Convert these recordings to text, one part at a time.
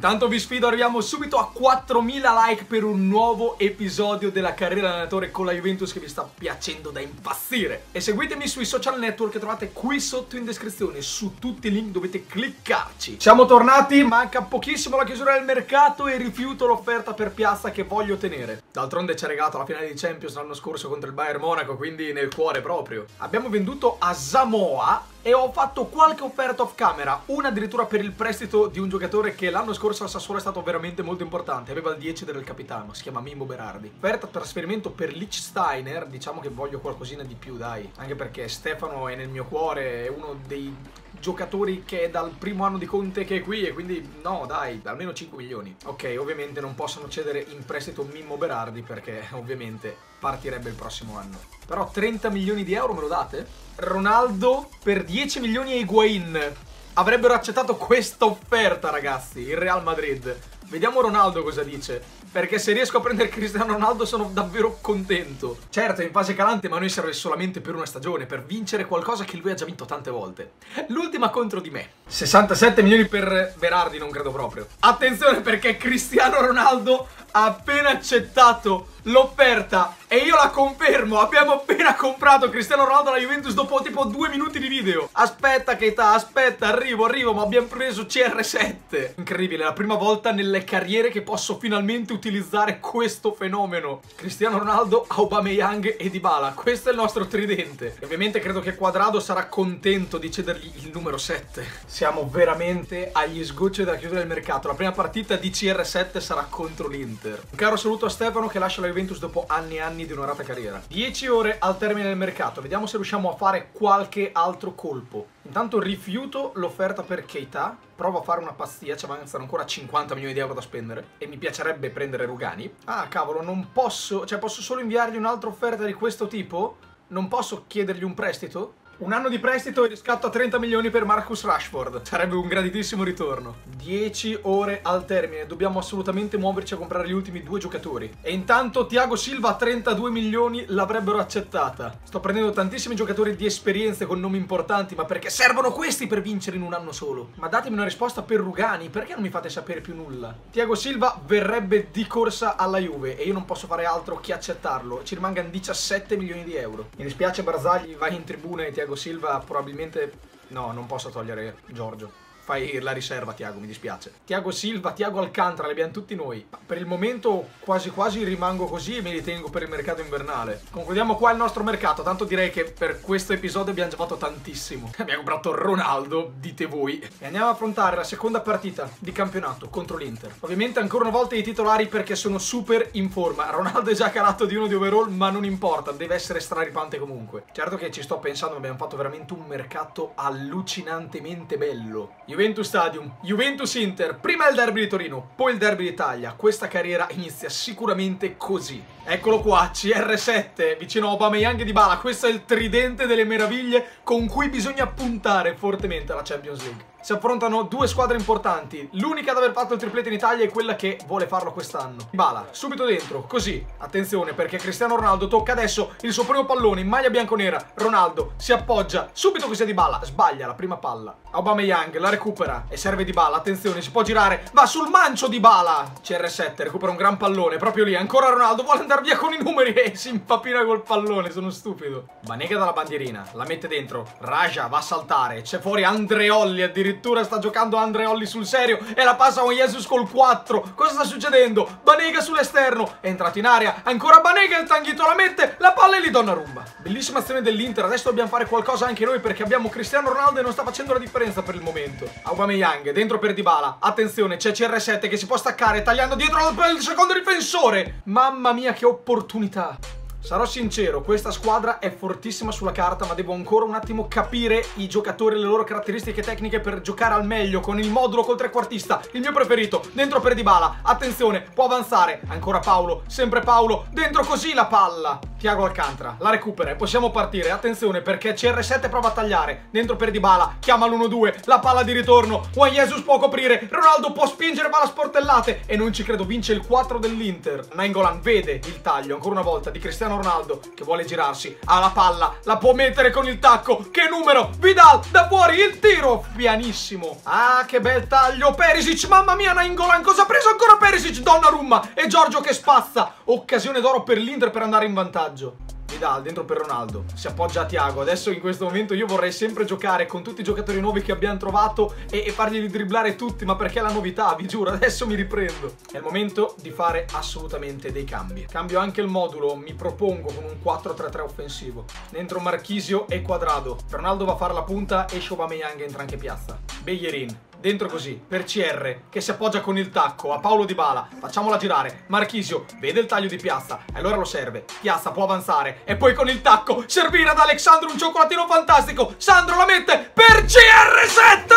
Intanto vi sfido, arriviamo subito a 4000 like per un nuovo episodio della carriera allenatore con la Juventus che vi sta piacendo da impazzire. E seguitemi sui social network che trovate qui sotto in descrizione, su tutti i link dovete cliccarci. Siamo tornati, manca pochissimo la chiusura del mercato e rifiuto l'offerta per Piazza che voglio tenere. D'altronde ci ha regalato la finale di Champions l'anno scorso contro il Bayern Monaco, quindi nel cuore proprio. Abbiamo venduto a Samoa e ho fatto qualche offerta off camera, una addirittura per il prestito di un giocatore che l'anno scorso al Sassuolo è stato veramente molto importante, aveva il 10 del capitano, si chiama Mimmo Berardi. Offerta trasferimento per Lichtsteiner, diciamo che voglio qualcosina di più dai, anche perché Stefano è nel mio cuore, è uno dei giocatori che è dal primo anno di Conte che è qui e quindi no dai, almeno 5 milioni. Ok, ovviamente non possono cedere in prestito Mimmo Berardi perché ovviamente partirebbe il prossimo anno. Però 30 milioni di euro me lo date? Ronaldo per 10 milioni e Higuain. Avrebbero accettato questa offerta ragazzi, il Real Madrid. Vediamo Ronaldo cosa dice, perché se riesco a prendere Cristiano Ronaldo sono davvero contento. Certo è in fase calante, ma noi serve solamente per una stagione, per vincere qualcosa che lui ha già vinto tante volte. L'ultima contro di me. 67 milioni per Berardi non credo proprio. Attenzione perché Cristiano Ronaldo ha appena accettato l'offerta e io la confermo. Abbiamo appena comprato Cristiano Ronaldo alla Juventus dopo tipo 2 minuti di video. Aspetta Keita, aspetta, arrivo, ma abbiamo preso CR7. Incredibile, la prima volta nelle carriere che posso finalmente utilizzare questo fenomeno. Cristiano Ronaldo, Aubameyang e Dybala, questo è il nostro tridente. E ovviamente credo che Cuadrado sarà contento di cedergli il numero 7. Siamo veramente agli sgoccioli della chiusura del mercato. La prima partita di CR7 sarà contro l'Inter. Un caro saluto a Stefano che lascia la Juventus dopo anni e anni di onorata carriera. 10 ore al termine del mercato, vediamo se riusciamo a fare qualche altro colpo. Intanto rifiuto l'offerta per Keita, provo a fare una pazzia, ci avanzano ancora 50 milioni di euro da spendere e mi piacerebbe prendere Rugani. Ah cavolo, non posso, cioè posso solo inviargli un'altra offerta di questo tipo? Non posso chiedergli un prestito? Un anno di prestito e riscatto a 30 milioni per Marcus Rashford. Sarebbe un graditissimo ritorno. 10 ore al termine. Dobbiamo assolutamente muoverci a comprare gli ultimi 2 giocatori. E intanto Thiago Silva a 32 milioni l'avrebbero accettata. Sto prendendo tantissimi giocatori di esperienze con nomi importanti, ma perché servono questi per vincere in un anno solo? Ma datemi una risposta per Rugani. Perché non mi fate sapere più nulla? Thiago Silva verrebbe di corsa alla Juve e io non posso fare altro che accettarlo. Ci rimangono 17 milioni di euro. Mi dispiace Barzagli, vai in tribuna e Thiago Silva probabilmente... No, non posso togliere Giorgio. Fai la riserva Thiago, mi dispiace. Thiago Silva, Thiago Alcântara, li abbiamo tutti noi. Per il momento quasi quasi rimango così e me li tengo per il mercato invernale. Concludiamo qua il nostro mercato, tanto direi che per questo episodio abbiamo già fatto tantissimo. Abbiamo comprato Ronaldo, dite voi. E andiamo a affrontare la seconda partita di campionato contro l'Inter. Ovviamente ancora una volta i titolari perché sono super in forma. Ronaldo è già calato di 1 di overall, ma non importa, deve essere straripante comunque. Certo che ci sto pensando, abbiamo fatto veramente un mercato allucinantemente bello. Juventus Stadium, Juventus-Inter, prima il derby di Torino, poi il derby d'Italia, questa carriera inizia sicuramente così. Eccolo qua, CR7, vicino a Aubameyang e Dybala, questo è il tridente delle meraviglie con cui bisogna puntare fortemente alla Champions League. Si affrontano 2 squadre importanti, l'unica ad aver fatto il triplete in Italia è quella che vuole farlo quest'anno. Dybala, subito dentro, così, attenzione perché Cristiano Ronaldo tocca adesso il suo primo pallone in maglia bianconera, Ronaldo si appoggia, subito così a Dybala, sbaglia la prima palla. Aubameyang la recupera. E serve Dybala, attenzione, si può girare, va sul mancio Dybala. CR7 recupera un gran pallone, proprio lì, ancora Ronaldo, vuole andare via con i numeri e si impapina col pallone, sono stupido. Banega dalla bandierina, la mette dentro, Raja va a saltare, c'è fuori Andreolli, addirittura sta giocando Andreolli sul serio e la passa con Jesus col 4, cosa sta succedendo? Banega sull'esterno, è entrato in area, ancora Banega, il tanghito la mette, la palla e lì Donnarumma. Bellissima azione dell'Inter, adesso dobbiamo fare qualcosa anche noi perché abbiamo Cristiano Ronaldo e non sta facendo la differenza per il momento. Aubameyang dentro per Dybala, attenzione c'è CR7 che si può staccare tagliando dietro il secondo difensore. Mamma mia che opportunità. Sarò sincero, questa squadra è fortissima sulla carta, ma devo ancora un attimo capire i giocatori e le loro caratteristiche tecniche per giocare al meglio con il modulo col trequartista, il mio preferito, dentro per Dybala, attenzione, può avanzare, ancora Paolo, sempre Paolo, dentro così la palla, Thiago Alcântara, la recupera e possiamo partire, attenzione perché CR7 prova a tagliare, dentro per Dybala, chiama l'1-2, la palla di ritorno, Juan Jesus può coprire, Ronaldo può spingere, va alla sportellate e non ci credo, vince il 4 dell'Inter. Nainggolan vede il taglio, ancora una volta, di Cristiano Cristiano Ronaldo che vuole girarsi, ha la palla, la può mettere con il tacco, che numero, Vidal da fuori, il tiro pianissimo, ah che bel taglio, Perisic, mamma mia Nainggolan, cosa ha preso ancora Perisic, Donnarumma e Giorgio che spazza, occasione d'oro per l'Inter per andare in vantaggio. Vidal dentro per Ronaldo, si appoggia a Thiago. Adesso in questo momento io vorrei sempre giocare con tutti i giocatori nuovi che abbiamo trovato e fargli dribblare tutti, ma perché è la novità, vi giuro, adesso mi riprendo. È il momento di fare assolutamente dei cambi. Cambio anche il modulo, mi propongo con un 4-3-3 offensivo. Dentro Marchisio e Cuadrado, Ronaldo va a fare la punta e Aubameyang entra anche piazza. Bellerín dentro così, per CR, che si appoggia con il tacco a Paolo Dybala, facciamola girare, Marchisio vede il taglio di Piazza, e allora lo serve, Piazza può avanzare, e poi con il tacco, servire ad Alex Sandro un cioccolatino fantastico, Sandro la mette, per CR7,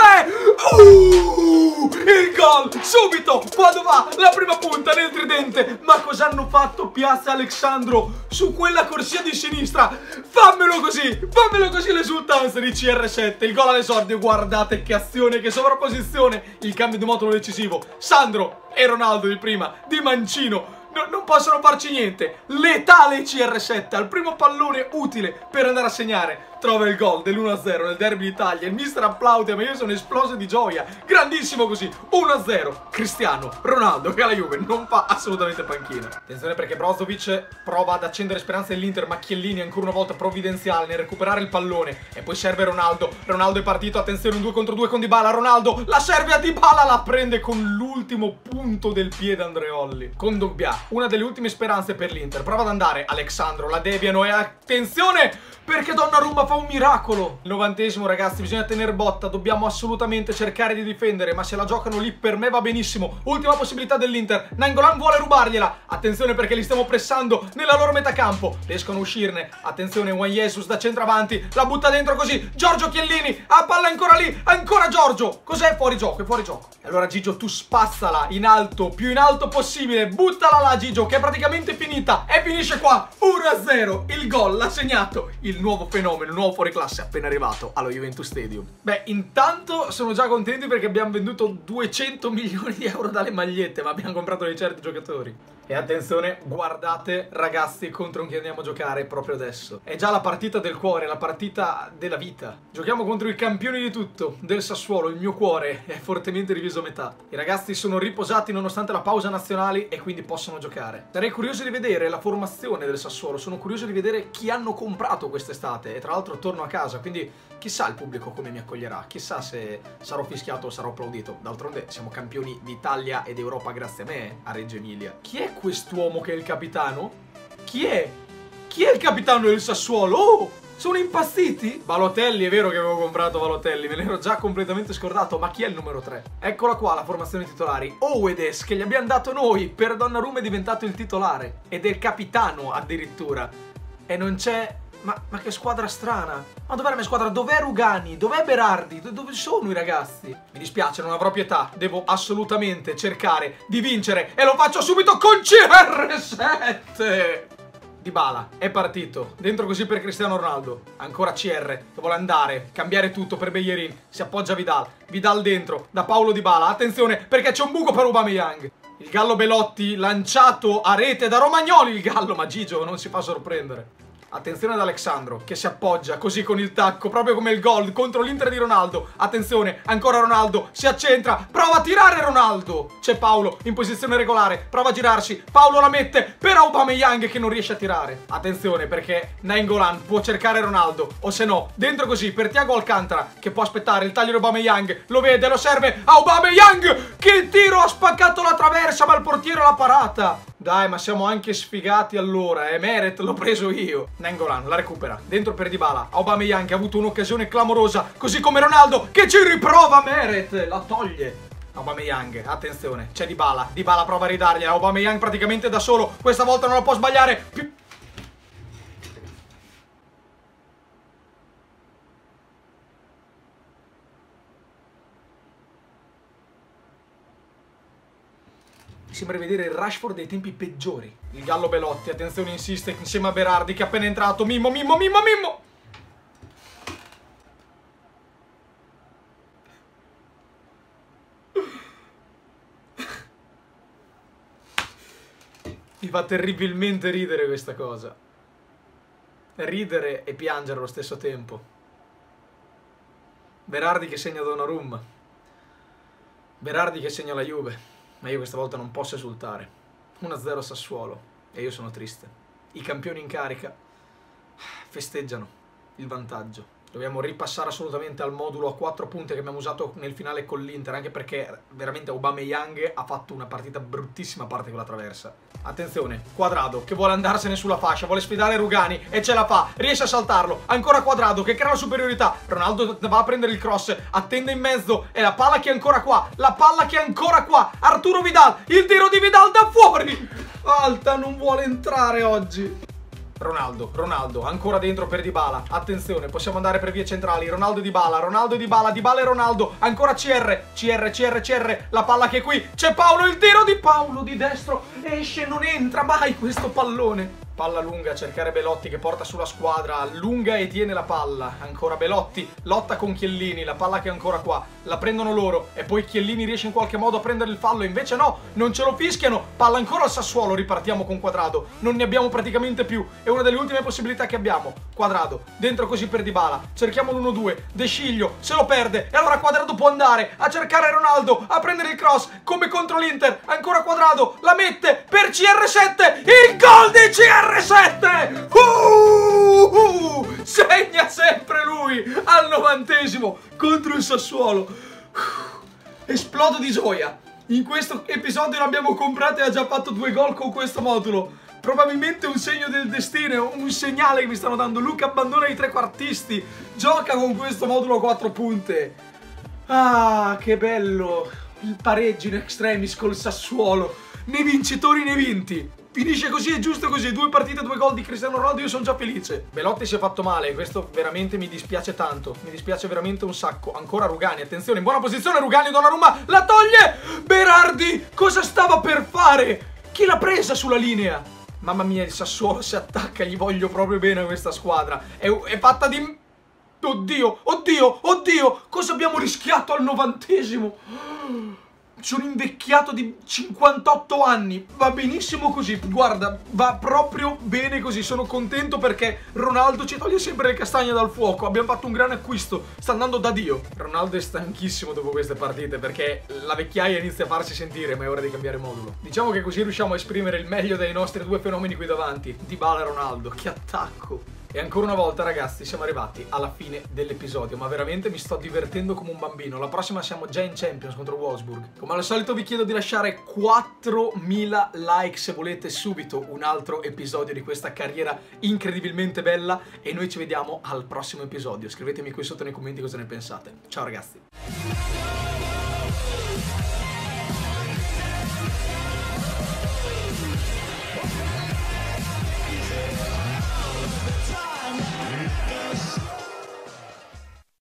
il gol, subito, Padova, la prima punta nel tridente, ma cosa hanno fatto Piazza e Alex Sandro su quella corsia di sinistra, fammelo così l'esultanza di CR7, il gol all'esordio, guardate che azione, che sovrapposizione, il cambio di modulo decisivo, Sandro e Ronaldo di prima, di mancino, non possono farci niente, letale CR7 al primo pallone utile per andare a segnare, trova il gol dell'1-0 nel derby d'Italia, il mister applaude ma io sono esploso di gioia, grandissimo così, 1-0, Cristiano Ronaldo che alla Juve non fa assolutamente panchina. Attenzione perché Brozovic prova ad accendere speranze nell'Inter, ma Chiellini ancora una volta provvidenziale nel recuperare il pallone e poi serve Ronaldo, Ronaldo è partito, attenzione un 2 contro 2 con Dybala, Ronaldo la serve a Dybala, la prende con l'ultimo punto del piede Andreolli, con Dogbia, una delle ultime speranze per l'Inter, prova ad andare, Alex Sandro la deviano e attenzione perché Donnarumma fa un miracolo. 90esimo ragazzi, bisogna tener botta, dobbiamo assolutamente cercare di difendere, ma se la giocano lì per me va benissimo. Ultima possibilità dell'Inter, Nainggolan vuole rubargliela, attenzione perché li stiamo pressando nella loro metà campo, riescono a uscirne, attenzione Jesus da centravanti, la butta dentro così, Giorgio Chiellini, a palla ancora lì, ancora Giorgio, cos'è? Fuori gioco, è fuori gioco. Allora Gigio tu spazzala in alto, più in alto possibile, buttala là Gigio che è praticamente finita e finisce qua, 1-0, il gol l'ha segnato il nuovo fenomeno, nuovo fuoriclasse appena arrivato allo Juventus Stadium. Beh, intanto sono già contenti perché abbiamo venduto 200 milioni di euro dalle magliette, ma abbiamo comprato dei certi giocatori. E attenzione, guardate ragazzi contro chi andiamo a giocare proprio adesso. È già la partita del cuore, la partita della vita. Giochiamo contro il campione di tutto, del Sassuolo, il mio cuore è fortemente diviso a metà. I ragazzi sono riposati nonostante la pausa nazionale e quindi possono giocare. Sarei curioso di vedere la formazione del Sassuolo, sono curioso di vedere chi hanno comprato quest'estate e tra l'altro torno a casa, quindi chissà il pubblico come mi accoglierà, chissà se sarò fischiato o sarò applaudito, d'altronde siamo campioni d'Italia ed Europa grazie a me a Reggio Emilia. Chi è quest'uomo che è il capitano? Chi è? Chi è il capitano del Sassuolo? Oh! Sono impazziti? Balotelli, è vero che avevo comprato Balotelli, me l'ero già completamente scordato, ma chi è il numero 3? Eccola qua la formazione titolari, Oedes che gli abbiamo dato noi, per Donnarumma è diventato il titolare, ed è il capitano addirittura, e non c'è... Ma che squadra strana. Ma dov'è la mia squadra? Dov'è Rugani? Dov'è Berardi? Dove sono i ragazzi? Mi dispiace, non avrò pietà. Devo assolutamente cercare di vincere e lo faccio subito con CR7. Dybala è partito, dentro così per Cristiano Ronaldo, ancora CR che vuole andare, cambiare tutto per Bellerín, si appoggia Vidal, Vidal dentro da Paolo Dybala, attenzione perché c'è un buco per Aubameyang. Il gallo Belotti lanciato a rete da Romagnoli, il gallo, ma Gigio non si fa sorprendere. Attenzione ad Alex Sandro che si appoggia così con il tacco, proprio come il gol contro l'Inter di Ronaldo. Attenzione, ancora Ronaldo, si accentra, prova a tirare Ronaldo. C'è Paolo in posizione regolare, prova a girarsi, Paolo la mette per Aubameyang che non riesce a tirare. Attenzione perché Nainggolan può cercare Ronaldo o se no, dentro così per Thiago Alcântara che può aspettare il taglio di Aubameyang, lo vede, lo serve, Aubameyang che tiro, ha spaccato la traversa ma il portiere l'ha parata. Dai, ma siamo anche sfigati allora, Meret l'ho preso io. Nainggolan la recupera, dentro per Dybala, Aubameyang che ha avuto un'occasione clamorosa, così come Ronaldo che ci riprova, Meret la toglie. Aubameyang, attenzione, c'è Dybala, Dybala prova a ridargliela, Aubameyang praticamente da solo, questa volta non la può sbagliare più. Sembra vedere il Rashford dei tempi peggiori. Il gallo Belotti, attenzione, insiste insieme a Berardi che è appena entrato. Mimmo! Mi fa terribilmente ridere questa cosa. ridere e piangere allo stesso tempo. Berardi che segna Donnarumma, Berardi che segna la Juve, ma io questa volta non posso esultare. 1-0 Sassuolo e io sono triste. I campioni in carica festeggiano il vantaggio. Dobbiamo ripassare assolutamente al modulo a 4 punti che abbiamo usato nel finale con l'Inter, anche perché veramente Aubameyang ha fatto una partita bruttissima a parte quella traversa. Attenzione, Cuadrado che vuole andarsene sulla fascia, vuole sfidare Rugani e ce la fa, riesce a saltarlo. Ancora Cuadrado che crea la superiorità, Ronaldo va a prendere il cross, attende in mezzo e la palla che è ancora qua, la palla che è ancora qua, Arturo Vidal, il tiro di Vidal da fuori! Alta, non vuole entrare oggi. Ronaldo, ancora dentro per Dybala. Attenzione, possiamo andare per vie centrali. Ronaldo e Dybala, Ronaldo. Ancora CR. La palla che è qui, c'è Paolo, il tiro di Paolo di destro. Esce, non entra mai questo pallone. Palla lunga, cercare Belotti che porta sulla squadra, allunga e tiene la palla. Ancora Belotti, lotta con Chiellini, la palla che è ancora qua, la prendono loro e poi Chiellini riesce in qualche modo a prendere il fallo, invece no, non ce lo fischiano. Palla ancora al Sassuolo, ripartiamo con Cuadrado, non ne abbiamo praticamente più, è una delle ultime possibilità che abbiamo. Cuadrado, dentro così per Dybala, cerchiamo l'1-2, De Sciglio se lo perde e allora Cuadrado può andare a cercare Ronaldo, a prendere il cross come contro l'Inter. Ancora Cuadrado, la mette per CR7, il gol di CR7! R7! Segna sempre lui al 90° contro il Sassuolo. Esplodo di gioia. In questo episodio l'abbiamo comprato e ha già fatto 2 gol con questo modulo. Probabilmente un segno del destino, un segnale che mi stanno dando. Luca abbandona i trequartisti, gioca con questo modulo 4 punte. Ah, che bello! Il pareggio in extremis col Sassuolo. Né vincitori né vinti. Finisce così, è giusto così, 2 partite, 2 gol di Cristiano Ronaldo, io sono già felice. Belotti si è fatto male, questo veramente mi dispiace tanto, mi dispiace veramente un sacco. Ancora Rugani, attenzione, in buona posizione, Rugani, Donnarumma, la toglie! Berardi, cosa stava per fare? Chi l'ha presa sulla linea? Mamma mia, il Sassuolo si attacca, gli voglio proprio bene questa squadra, è fatta di... Oddio, cosa abbiamo rischiato al 90°? Sono invecchiato di 58 anni, va benissimo così, guarda, va proprio bene così, sono contento perché Ronaldo ci toglie sempre le castagne dal fuoco, abbiamo fatto un gran acquisto, sta andando da Dio. Ronaldo è stanchissimo dopo queste partite perché la vecchiaia inizia a farsi sentire, ma è ora di cambiare modulo. Diciamo che così riusciamo a esprimere il meglio dei nostri 2 fenomeni qui davanti, Dybala e Ronaldo, che attacco! E ancora una volta ragazzi siamo arrivati alla fine dell'episodio, ma veramente mi sto divertendo come un bambino. La prossima siamo già in Champions contro Wolfsburg. Come al solito vi chiedo di lasciare 4000 like se volete subito un altro episodio di questa carriera incredibilmente bella e noi ci vediamo al prossimo episodio. Scrivetemi qui sotto nei commenti cosa ne pensate. Ciao ragazzi.